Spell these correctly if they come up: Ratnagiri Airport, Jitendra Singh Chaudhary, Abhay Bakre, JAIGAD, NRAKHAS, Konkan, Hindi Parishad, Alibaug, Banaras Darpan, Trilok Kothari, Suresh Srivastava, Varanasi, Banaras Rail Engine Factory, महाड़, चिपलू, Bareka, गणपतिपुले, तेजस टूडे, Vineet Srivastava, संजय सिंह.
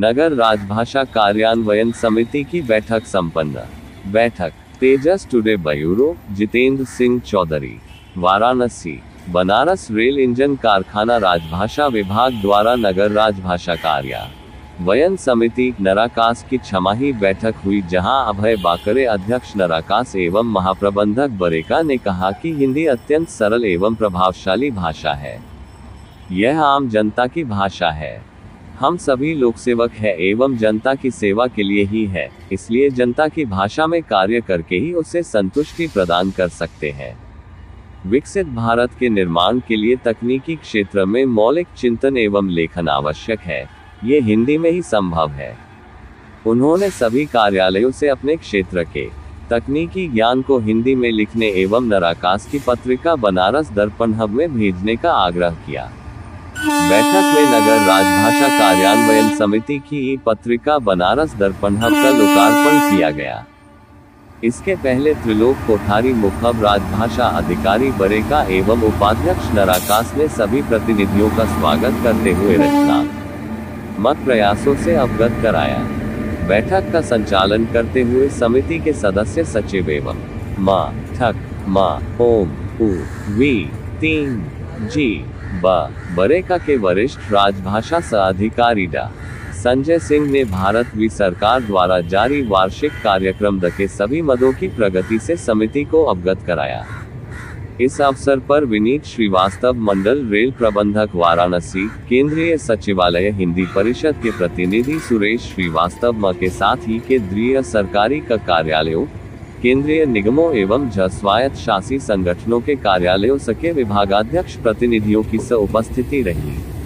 नगर राजभाषा कार्यान्वयन समिति की बैठक संपन्न। बैठक Tejas today bureau Jitendra Singh Chaudhary, Varanasi. Banaras rail engine कारखाना राजभाषा विभाग द्वारा नगर राजभाषा कार्यान्वयन समिति नराकास की छमाही बैठक हुई, जहां अभय बाकरे अध्यक्ष नराकास एवं महाप्रबंधक बरेका ने कहा कि हिंदी अत्यंत सरल एवं प्रभावशाली भाषा है। यह आम जनता की भाषा है। हम सभी लोकसेवक हैं एवं जनता की सेवा के लिए ही है, इसलिए जनता की भाषा में कार्य करके ही उसे संतुष्टि प्रदान कर सकते हैं। विकसित भारत के निर्माण के लिए तकनीकी क्षेत्र में मौलिक चिंतन एवं लेखन आवश्यक है। ये हिंदी में ही संभव है। उन्होंने सभी कार्यालयों से अपने क्षेत्र के तकनीकी ज्ञान को हिंदी में लिखने एवं नराकास की पत्रिका बनारस दर्पण हब में भेजने का आग्रह किया। बैठक में नगर राजभाषा कार्यान्वयन समिति की पत्रिका बनारस दर्पण हब का लोकार्पण किया गया। इसके पहले त्रिलोक कोठारी मुखब राजभाषा अधिकारी बरेका एवं उपाध्यक्ष नराकास ने सभी प्रतिनिधियों का स्वागत करते हुए रचनात्मक प्रयासों से अवगत कराया। बैठक का संचालन करते हुए समिति के सदस्य सचिव एवं मा ठक मा ओम उ वी 3 जी बा बरेका के वरिष्ठ राजभाषा अधिकारी डा संजय सिंह ने भारत वी सरकार द्वारा जारी वार्षिक कार्यक्रम के सभी मदों की प्रगति से समिति को अवगत कराया। इस अवसर पर विनीत श्रीवास्तव मंडल रेल प्रबंधक वाराणसी, केंद्रीय सचिवालय हिंदी परिषद के प्रतिनिधि सुरेश श्रीवास्तव के साथ ही केंद्रीय सरकारी का कार्यालयों, केंद्रीय निगमों एवं स्वायत्त शासी संगठनों के कार्यालयों सके विभागाध्यक्ष प्रतिनिधियों की उपस्थिति रही।